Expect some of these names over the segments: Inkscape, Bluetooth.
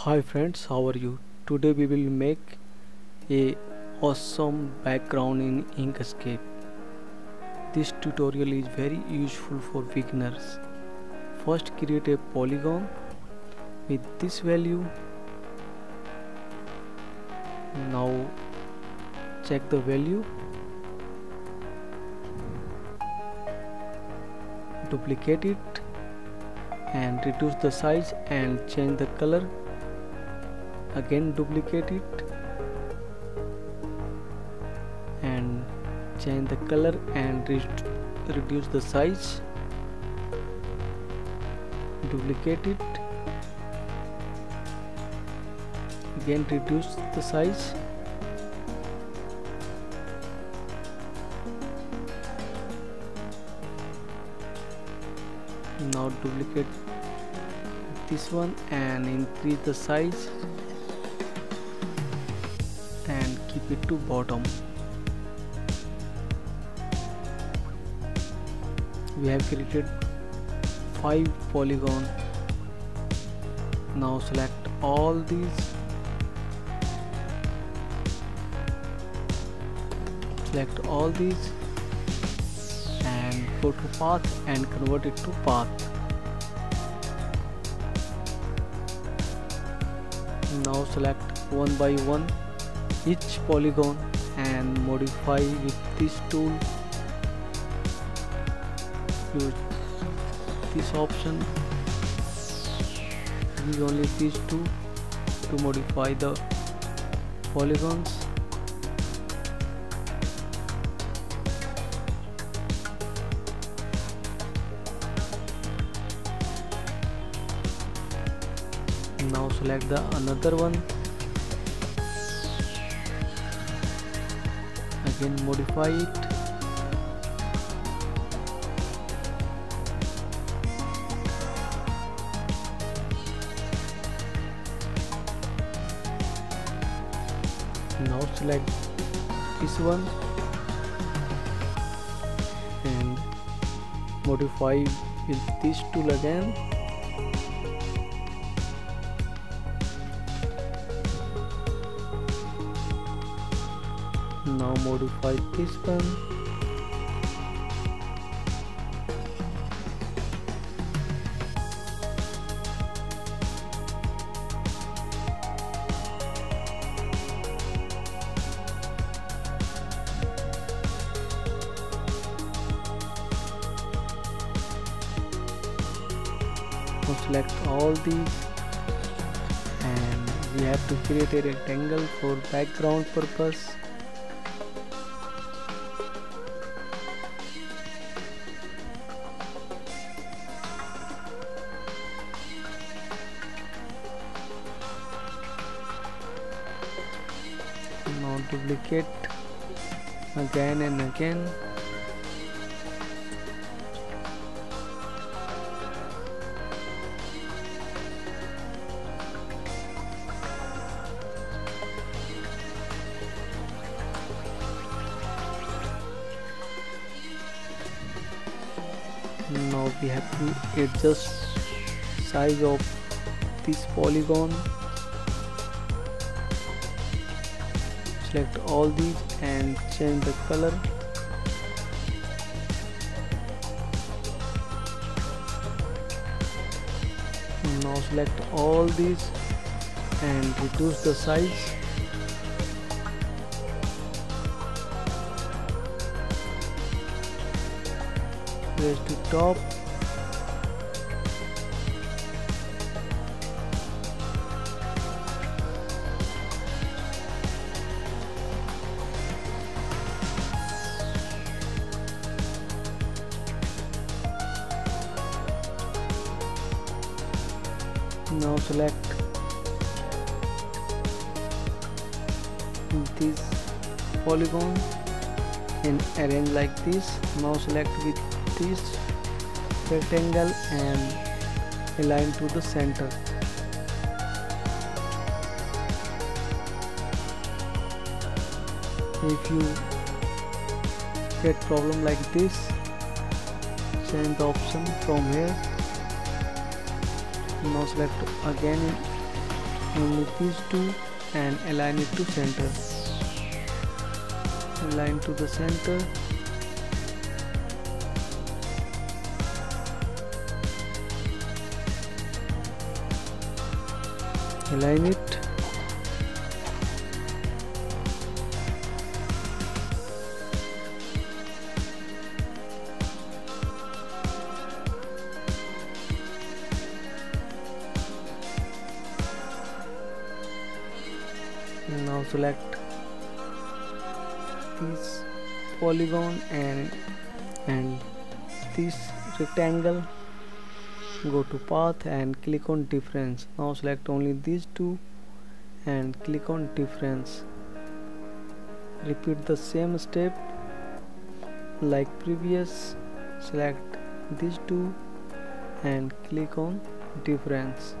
Hi friends, how are you? Today we will make a awesome background in Inkscape. This tutorial is very useful for beginners. First create a polygon with this value. Now check the value. Duplicate it and reduce the size and change the color. Again duplicate it and change the color and reduce the size. Duplicate it, again reduce the size. Now duplicate this one and increase the size and keep it to bottom. We have created 5 polygons. Now select all these, and go to path and convert it to path. Now select one by one each polygon and modify with this tool. Use this option. Use only these two to modify the polygons. Now select the another one, again modify it, now select this one and modify with this tool again. Now modify this one. Now select all these, and we have to create a rectangle for background purpose. Now duplicate again and again. Now we have to adjust size of this polygon. Select all these and change the color. Now select all these and reduce the size. Raise to top. Now select this polygon and arrange like this. Now select with this rectangle and align to the center. If you get problem like this, change the option from here. Now select again move these two and align it to center. Align to the center. Align it. And now select this polygon and this rectangle. Go to path and click on difference. Now select only these two and click on difference. Repeat the same step like previous. Select these two and click on difference.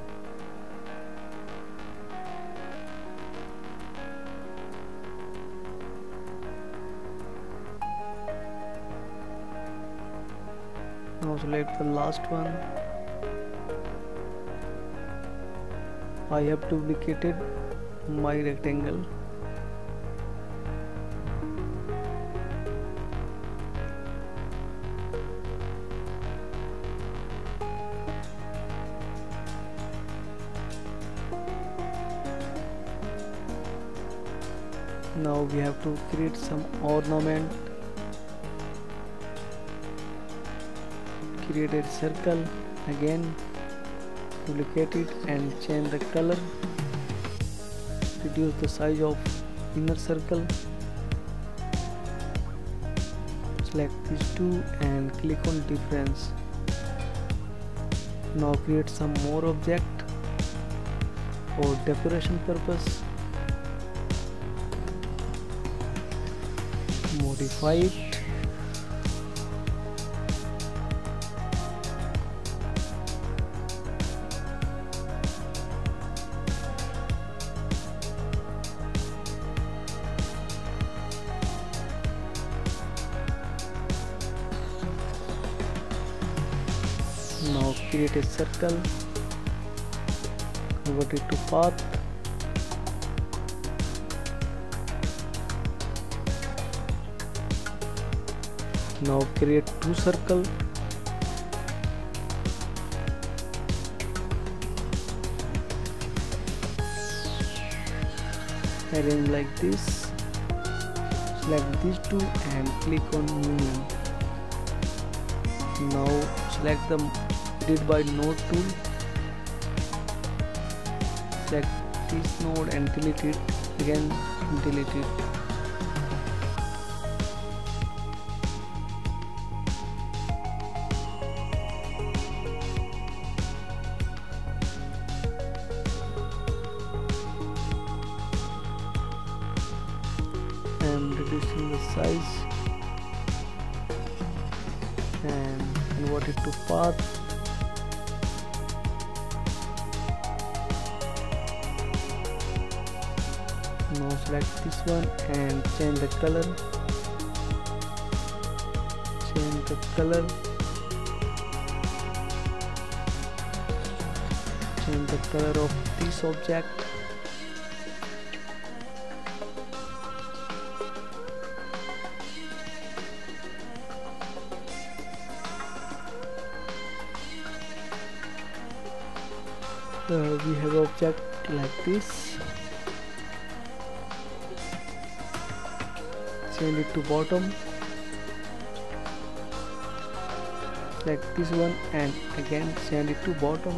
Now select the last one. I have duplicated my rectangle. Now we have to create some ornament. Create a circle again. Duplicate it and change the color. Reduce the size of inner circle. Select these two and click on difference. Now create some more object for decoration purpose. Modify it. Now create a circle, convert it to path, now create two circles, arrange like this, select these two and click on union. Now select the Edit by node tool, select this node and delete it, again delete it. And reducing the size and convert it to path. Now select this one and change the color. Change the color. Change the color of this object. We have object like this. Change it to bottom. Select this one and again change it to bottom.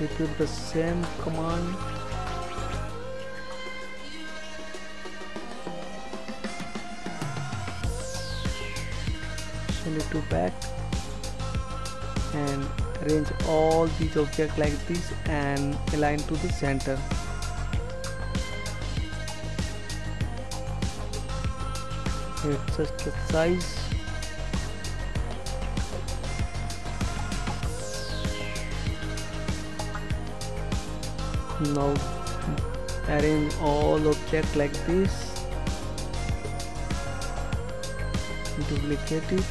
Repeat the same command. Change it to back and arrange all these objects like this and align to the center. Adjust the size. Now arrange all objects like this. Duplicate it.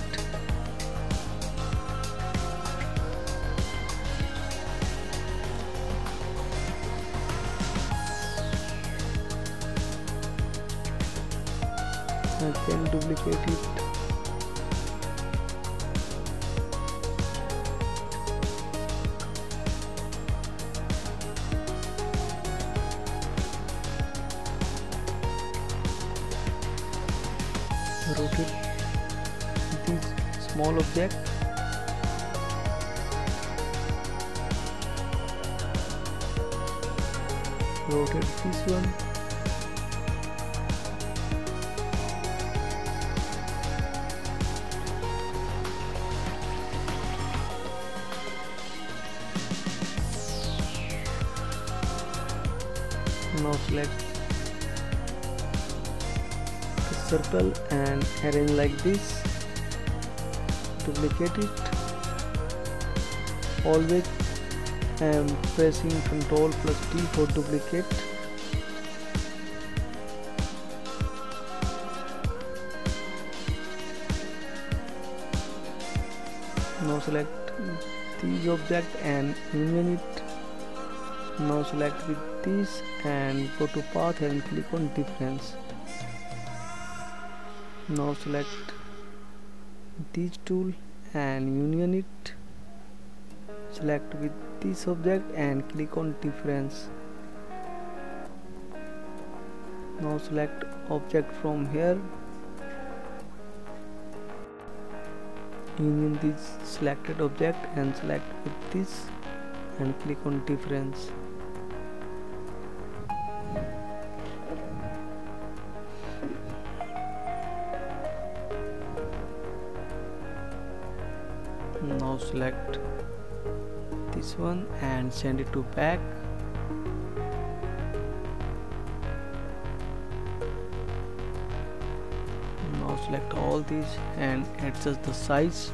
can duplicate it. Rotate this small object. Rotate this one. Now select circle and arrange like this. Duplicate it. Always I am pressing Ctrl+T for duplicate. Now select this object and invert it. Now select with this and go to path and click on difference. Now select this tool and union it. Select with this object and click on difference. Now select object from here. Union this selected object and select with this and click on difference. Now select this one and send it to back. Now select all these and adjust the size.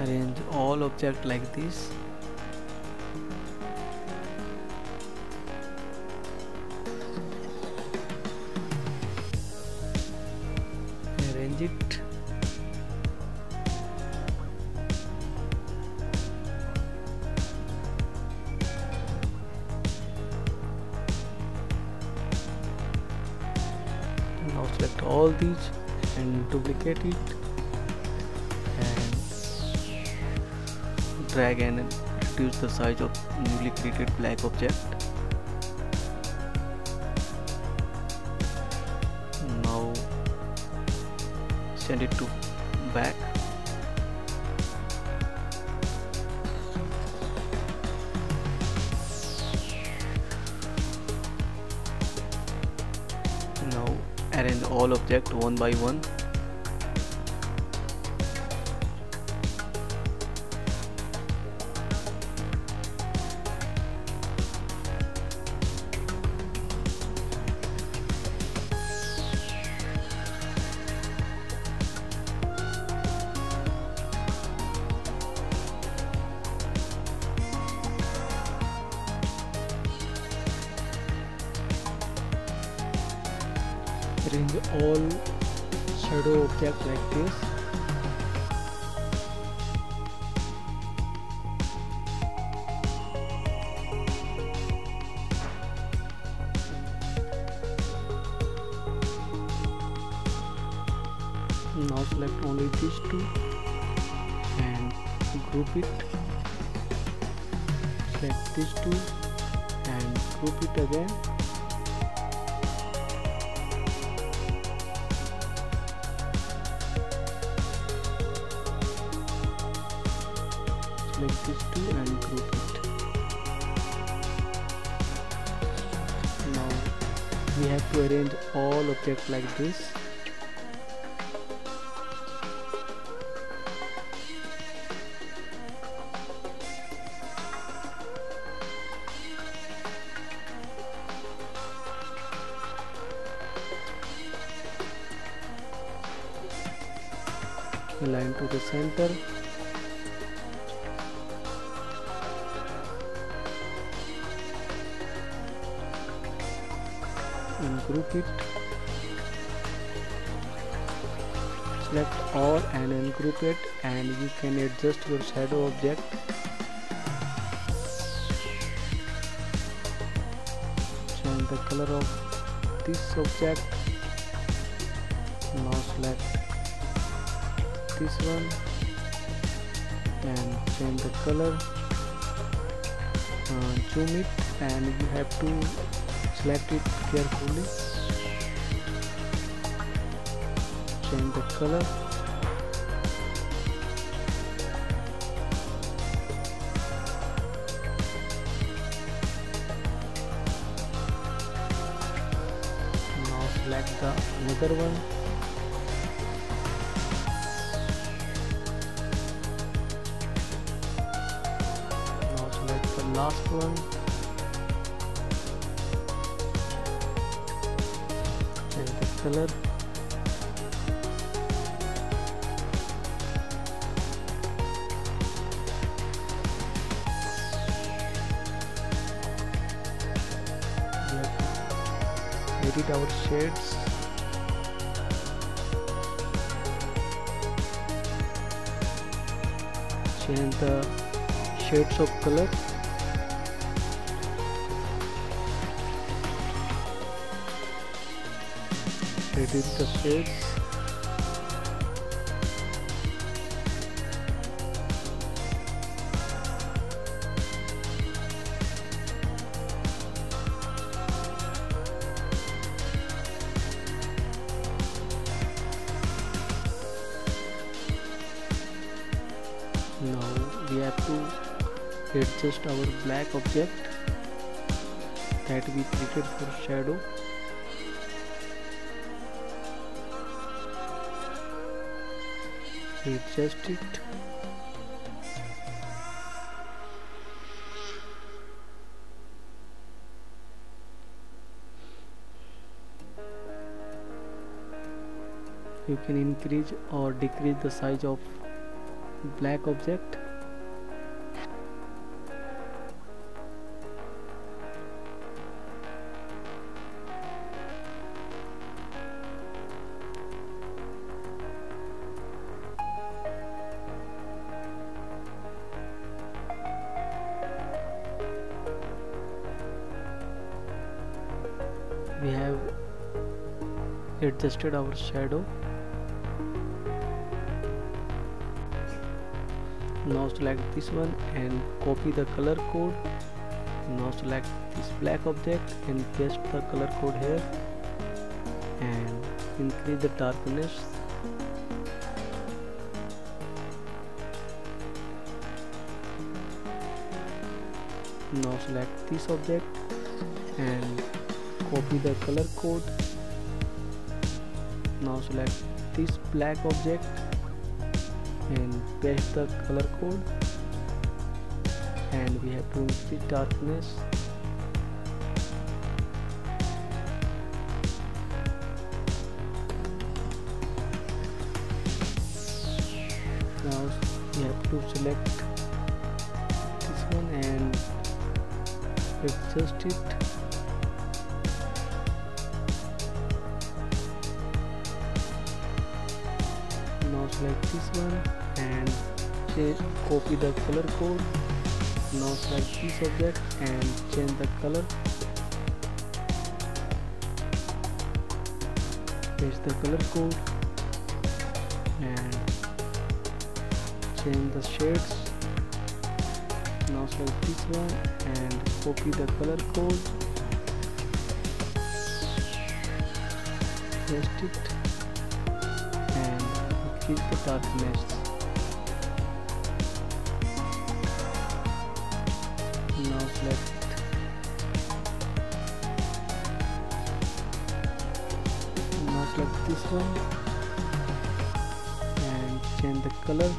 Arrange all objects like this. It. Now select all these and duplicate it and drag and reduce the size of newly created black object. Now send it to back. Now arrange all objects one by one. Arrange all shadow objects like this. Now select only these two and group it. Select these two and group it again. Select these two and group it. Now we have to arrange all objects like this. Align to the center. And group it. Select all and ungroup it, and you can adjust your shadow object. color of this object. Now select this one and change the color, zoom it, and you have to select it carefully. Change the color. Now select the another one. Now select the last one and the color. Edit our shades. Change the shades of color. Edit the shades. Now we have to adjust our black object that we created for shadow. Adjust it. You can increase or decrease the size of black object. We have adjusted our shadow. Now select this one and copy the color code. Now select this black object and paste the color code here and increase the darkness. Now select this object and copy the color code. Now select this black object and paste the color code, and we have to increase darkness. Now we have to select this one and adjust it. Now select this one and copy the color code. Now select this object and change the color. Paste the color code and change the shades. Now select this one and copy the color code. Paste it. The darkness. Now select this one and change the color.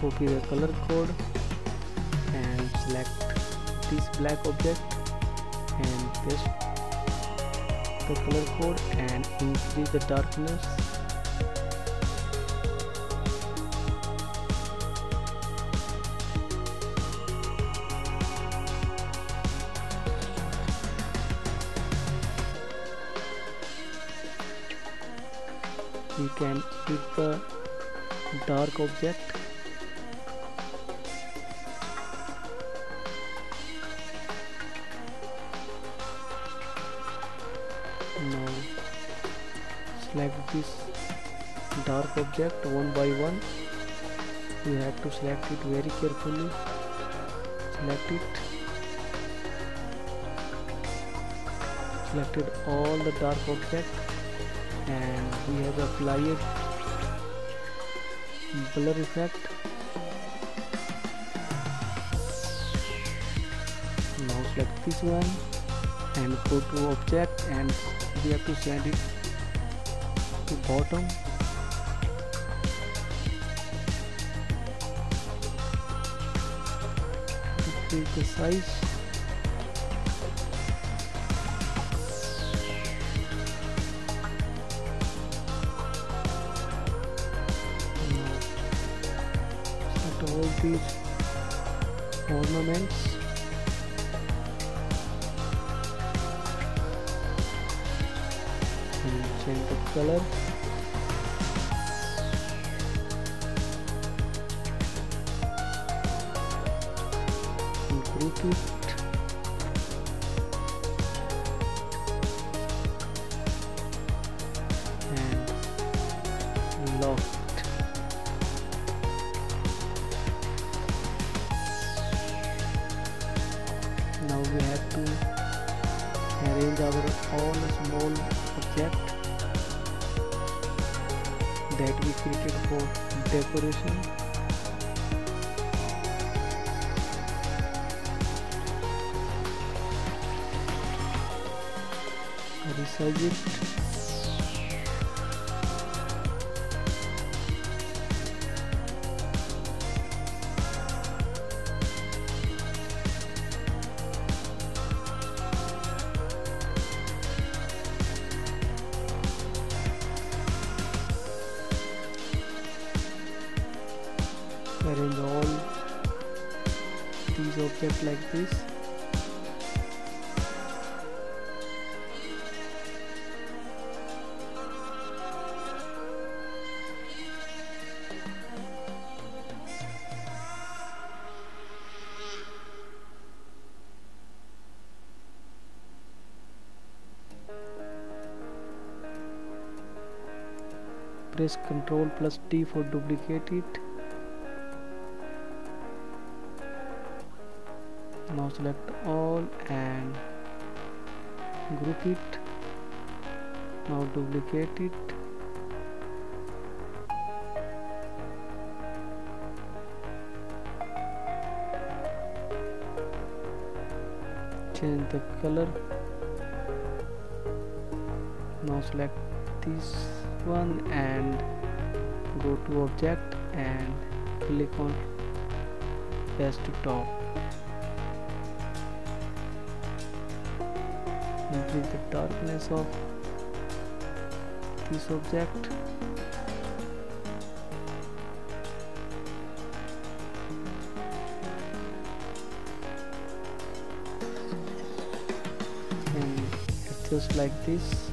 Copy the color code and select this black object and paste the color code and increase the darkness. we can keep the dark object. Now select this dark object one by one. You have to select it very carefully. Select it. Selected all the dark object, and we have applied blur effect. Now select this one and go to object, and we have to send it to bottom. Increase the size. All these ornaments, and change the color. And group it. And lock. Now we have to arrange our all small object that we created for decoration. Resize it. Arrange all these objects like this. Press Ctrl+T for duplicate it. Now select all and group it. Now duplicate it. Change the color. Now select this one and go to object and click on paste to top. Increase the darkness of this object. And adjust like this.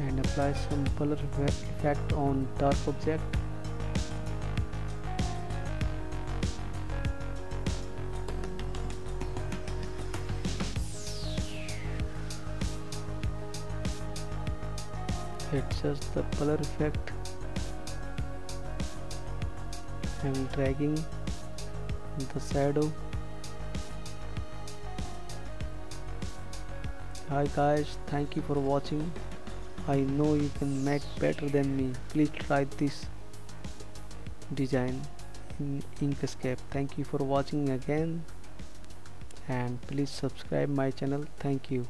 And apply some color effect on dark object. It's just the color effect. I'm dragging the shadow. Hi guys, thank you for watching. I know you can make better than me. Please try this design in Inkscape. Thank you for watching again, and please subscribe my channel. Thank you.